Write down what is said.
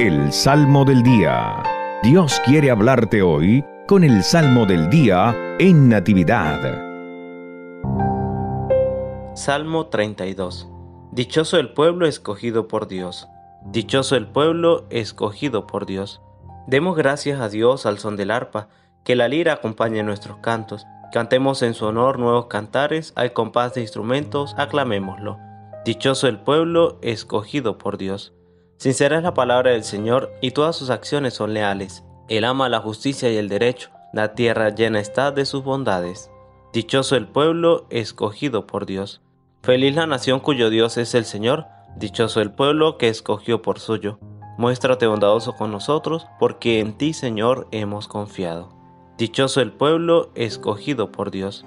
El Salmo del Día. Dios quiere hablarte hoy con el Salmo del Día en Natividad. Salmo 32. Dichoso el pueblo escogido por Dios. Dichoso el pueblo escogido por Dios. Demos gracias a Dios al son del arpa, que la lira acompañe nuestros cantos. Cantemos en su honor nuevos cantares, al compás de instrumentos aclamémoslo. Dichoso el pueblo escogido por Dios. Sincera es la palabra del Señor, y todas sus acciones son leales. Él ama la justicia y el derecho, la tierra llena está de sus bondades. Dichoso el pueblo escogido por Dios. Feliz la nación cuyo Dios es el Señor, dichoso el pueblo que escogió por suyo. Muéstrate bondadoso con nosotros, porque en ti, Señor, hemos confiado. Dichoso el pueblo escogido por Dios.